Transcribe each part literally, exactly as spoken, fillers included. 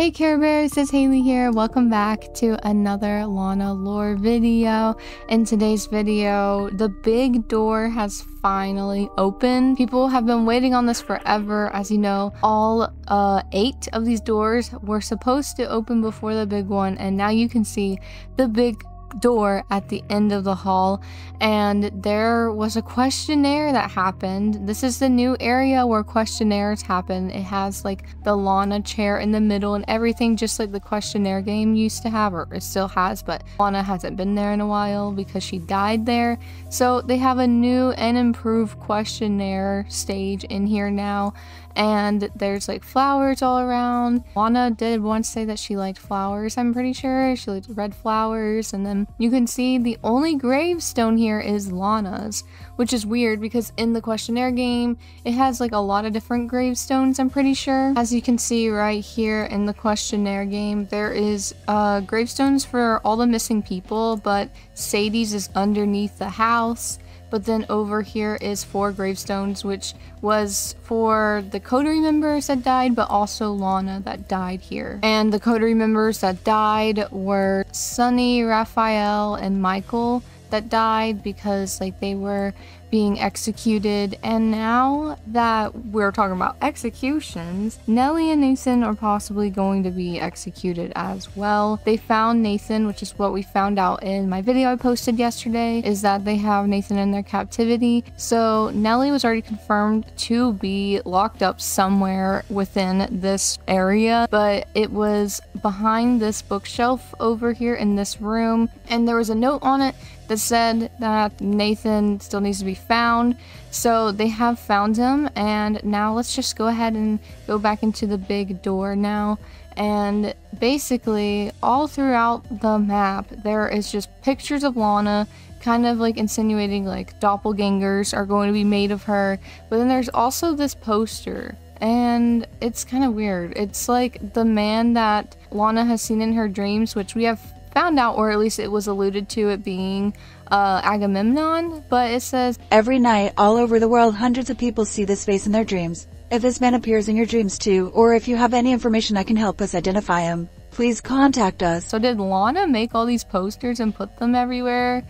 Hey Care Bears, it's Haley here. Welcome back to another Lana Lore video. In today's video, the big door has finally opened. People have been waiting on this forever. As you know, all uh, eight of these doors were supposed to open before the big one, and now you can see the big door at the end of the hall. And there was a questionnaire that happened. This is the new area where questionnaires happen. It has like the Lana chair in the middle and everything, just like the questionnaire game used to have, or it still has, but Lana hasn't been there in a while because she died there. So they have a new and improved questionnaire stage in here now, and there's like flowers all around. Lana did once say that she liked flowers, I'm pretty sure. She liked red flowers. And then you can see the only gravestone here is Lana's, which is weird because in the questionnaire game, it has like a lot of different gravestones, I'm pretty sure. As you can see right here in the questionnaire game, there is uh, gravestones for all the missing people, but Sadie's is underneath the house. But then over here is four gravestones, which was for the coterie members that died, but also Lana that died here. And the coterie members that died were Sunny, Raphael, and Michael that died because like they were being executed. And now that we're talking about executions, Nellie and Nathan are possibly going to be executed as well. They found Nathan, which is what we found out in my video I posted yesterday, is that they have Nathan in their captivity. So Nellie was already confirmed to be locked up somewhere within this area, but it was behind this bookshelf over here in this room, and there was a note on it that said that Nathan still needs to be found. So they have found him, and now let's just go ahead and go back into the big door now. And basically all throughout the map there is just pictures of Lana, kind of like insinuating like doppelgangers are going to be made of her. But then there's also this poster, and it's kind of weird. It's like the man that Lana has seen in her dreams, which we have found out, or at least it was alluded to it being uh, Agamemnon. But it says, "Every night all over the world hundreds of people see this face in their dreams. If this man appears in your dreams too, or if you have any information that can help us identify him, please contact us." So did Lana make all these posters and put them everywhere?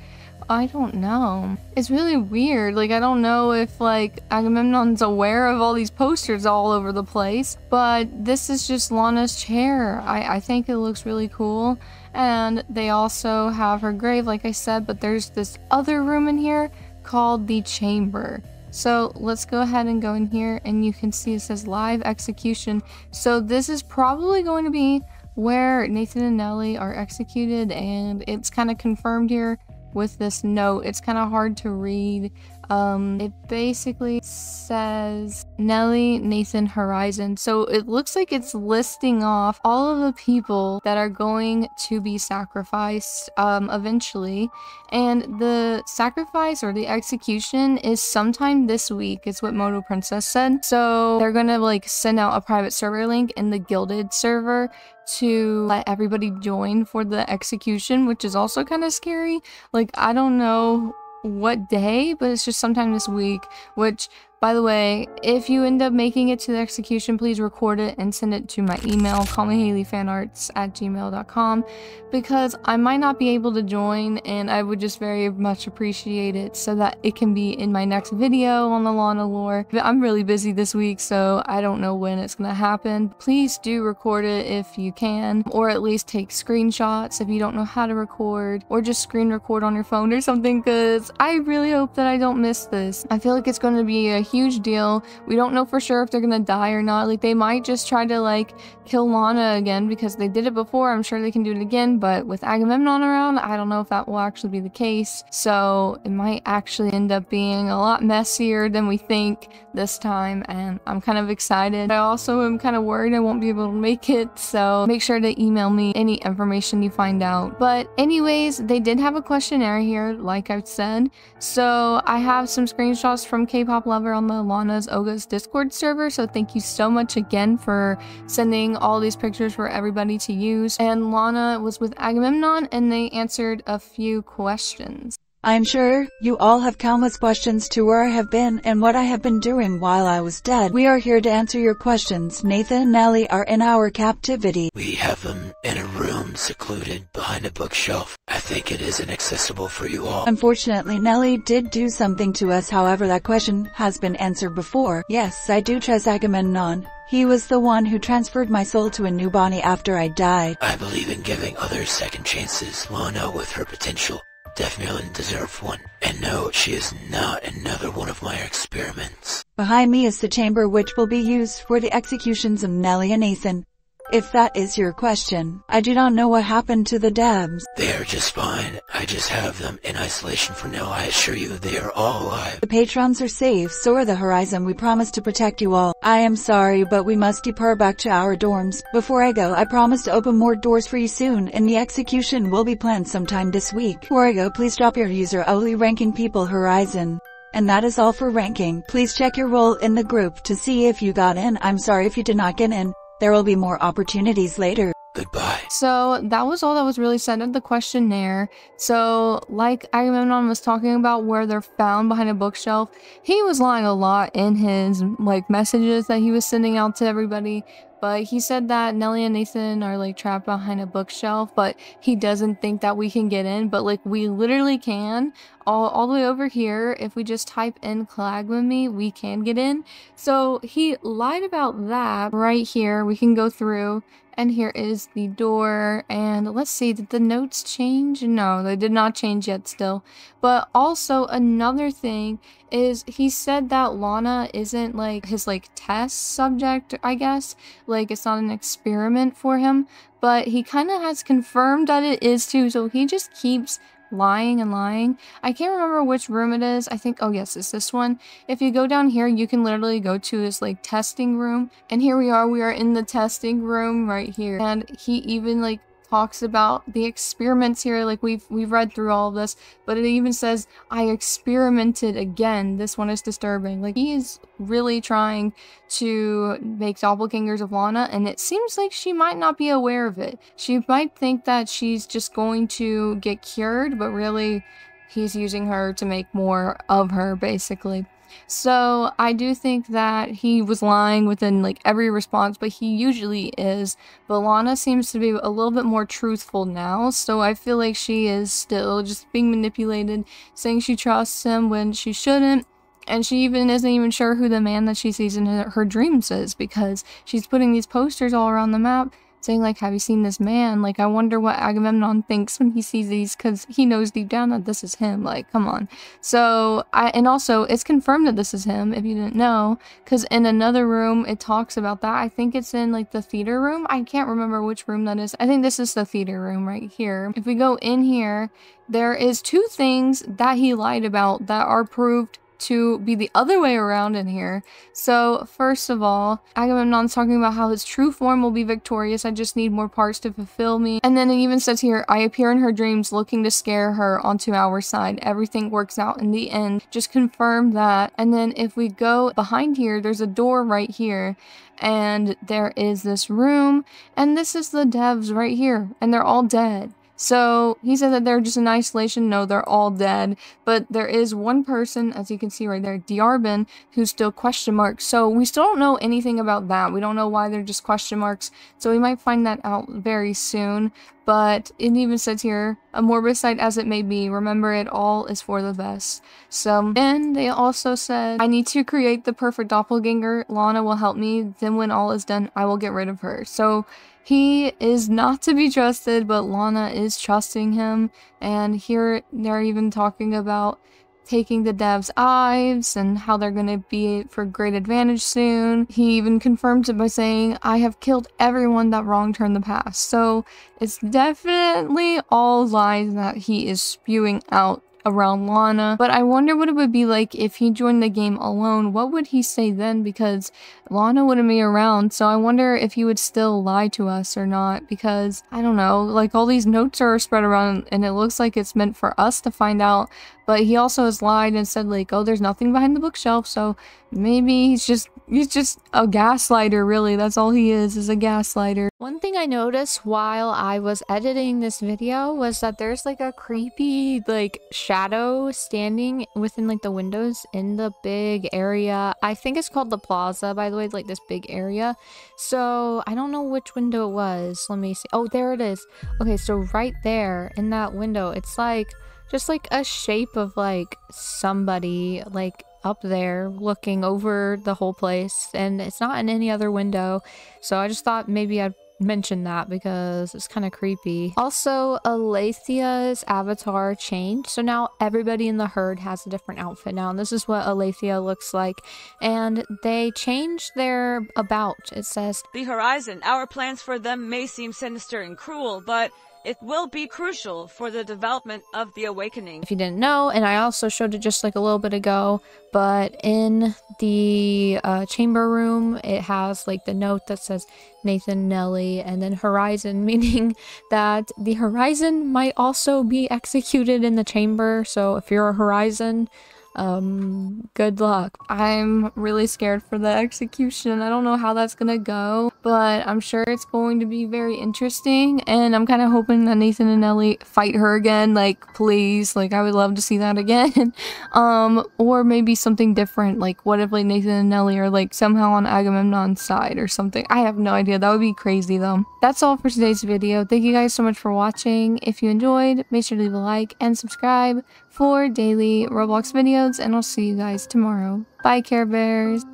I don't know. It's really weird. Like, I don't know if like Agamemnon's aware of all these posters all over the place, but this is just Lana's chair. I, I think it looks really cool. And they also have her grave, like I said, but there's this other room in here called the chamber. So let's go ahead and go in here, and you can see it says live execution. So this is probably going to be where Nathan and Nellie are executed, and it's kind of confirmed here with this note. It's kind of hard to read. Um, it basically says Nellie, Nathan, Horizon. So it looks like it's listing off all of the people that are going to be sacrificed um, eventually. And the sacrifice or the execution is sometime this week. It's what Moto Princess said. So they're gonna like send out a private server link in the Gilded server to let everybody join for the execution, which is also kind of scary. Like, I don't know what day, but it's just sometime this week. Which, by the way, if you end up making it to the execution, please record it and send it to my email, call me haley fan arts at gmail dot com, because I might not be able to join, and I would just very much appreciate it so that it can be in my next video on the Lana Lore. But I'm really busy this week, so I don't know when it's gonna happen. Please do record it if you can, or at least take screenshots if you don't know how to record, or just screen record on your phone or something, because I really hope that I don't miss this. I feel like it's gonna be a huge deal. We don't know for sure if they're gonna die or not. Like, they might just try to like kill Lana again because they did it before. I'm sure they can do it again, but with Agamemnon around, I don't know if that will actually be the case. So it might actually end up being a lot messier than we think this time, and I'm kind of excited. I also am kind of worried I won't be able to make it, so make sure to email me any information you find out. But anyways, they did have a questionnaire here, like I've said. So I have some screenshots from K-Pop Lover on the Lana's Oga's Discord server, so thank you so much again for sending all these pictures for everybody to use. And Lana was with Agamemnon, and they answered a few questions. I am sure you all have countless questions to where I have been and what I have been doing while I was dead. We are here to answer your questions. Nathan and Ellie are in our captivity. We have them in a room secluded behind a bookshelf. I think it is inaccessible for you all. Unfortunately, Nellie did do something to us. However, that question has been answered before. Yes, I do trust Agamemnon. He was the one who transferred my soul to a new body after I died. I believe in giving others second chances. Lana, with her potential, definitely deserved one. And no, she is not another one of my experiments. Behind me is the chamber which will be used for the executions of Nellie and Ethan. If that is your question, I do not know what happened to the Debs. They are just fine. I just have them in isolation for now. I assure you they are all alive. The patrons are safe, so are the Horizon. We promise to protect you all. I am sorry, but we must depart back to our dorms. Before I go, I promise to open more doors for you soon, and the execution will be planned sometime this week. Before I go, please drop your user only ranking people Horizon. And that is all for ranking. Please check your role in the group to see if you got in. I'm sorry if you did not get in. There will be more opportunities later. Goodbye. So that was all that was really said in the questionnaire. So like Agamemnon was talking about where they're found behind a bookshelf, he was lying a lot in his like messages that he was sending out to everybody. But he said that Nellie and Nathan are like trapped behind a bookshelf, but he doesn't think that we can get in. But like we literally can, all, all the way over here. If we just type in Clagwamy, we can get in. So he lied about that right here. We can go through, and here is the door. And let's see, did the notes change? No, they did not change yet still. But also another thing is he said that Lana isn't like his like test subject, I guess. Like it's not an experiment for him, but he kind of has confirmed that it is too, so he just keeps lying and lying. I can't remember which room it is. I think, oh yes, it's this one. If you go down here, you can literally go to this like testing room, and here we are, we are in the testing room right here. And he even like talks about the experiments here, like we've we've read through all of this, but it even says I experimented again. This one is disturbing. Like he is really trying to make doppelgangers of Lana, and it seems like she might not be aware of it. She might think that she's just going to get cured, but really he's using her to make more of her basically. So I do think that he was lying within like every response, but he usually is. But Lana seems to be a little bit more truthful now, so I feel like she is still just being manipulated, saying she trusts him when she shouldn't. And she even isn't even sure who the man that she sees in her, her dreams is, because she's putting these posters all around the map saying like, have you seen this man? Like, I wonder what Agamemnon thinks when he sees these, because he knows deep down that this is him. Like, come on. So, I and also, it's confirmed that this is him, if you didn't know, because in another room, it talks about that. I think it's in, like, the theater room. I can't remember which room that is. I think this is the theater room right here. If we go in here, there is two things that he lied about that are proved to be the other way around in here. So first of all, Agamemnon's talking about how his true form will be victorious. I just need more parts to fulfill me. And then it even says here, I appear in her dreams looking to scare her onto our side. Everything works out in the end. Just confirm that. And then if we go behind here, there's a door right here. And there is this room. And this is the devs right here. And they're all dead. So he said that they're just in isolation. No, they're all dead. But there is one person, as you can see right there, Diarbin, who's still question marks. So we still don't know anything about that. We don't know why they're just question marks. So we might find that out very soon. But it even says here, a morbid sight as it may be, remember it all is for the best. So, and they also said, I need to create the perfect doppelganger. Lana will help me. Then when all is done, I will get rid of her. So he is not to be trusted, but Lana is trusting him. And here they're even talking about taking the devs' eyes and how they're going to be for great advantage soon. He even confirms it by saying, I have killed everyone that wronged her in the past. So it's definitely all lies that he is spewing out around Lana. But I wonder what it would be like if he joined the game alone. What would he say then? Because Lana wouldn't be around, so I wonder if he would still lie to us or not, because, I don't know, like, all these notes are spread around and it looks like it's meant for us to find out, but he also has lied and said, like, oh, there's nothing behind the bookshelf, so maybe he's just, he's just a gaslighter, really. That's all he is, is a gaslighter. One thing I noticed while I was editing this video was that there's, like, a creepy, like, shadow standing within, like, the windows in the big area. I think it's called the plaza, by the way, like, this big area. So, I don't know which window it was. Let me see. Oh, there it is. Okay, so right there in that window, it's, like, just, like, a shape of, like, somebody, like, up there looking over the whole place, and it's not in any other window, so I just thought maybe I'd mention that because it's kind of creepy. Also, Alethea's avatar changed, so now everybody in the herd has a different outfit now, and this is what Alethea looks like, and they changed their about. It says, "The horizon, our plans for them may seem sinister and cruel, but it will be crucial for the development of the awakening." If you didn't know, and I also showed it just like a little bit ago, but in the uh, chamber room, it has like the note that says Nathan, Nelly, and then horizon, meaning that the horizon might also be executed in the chamber. So if you're a horizon, um good luck. I'm really scared for the execution. I don't know how that's gonna go, but I'm sure it's going to be very interesting, and I'm kind of hoping that Nathan and Nelly fight her again, like, please, like, I would love to see that again. Um or maybe something different, like, what if, like, Nathan and Nelly are, like, somehow on Agamemnon's side or something. I have no idea. That would be crazy though. That's all for today's video. Thank you guys so much for watching. If you enjoyed, make sure to leave a like and subscribe for daily Roblox videos, and I'll see you guys tomorrow. Bye, Care Bears!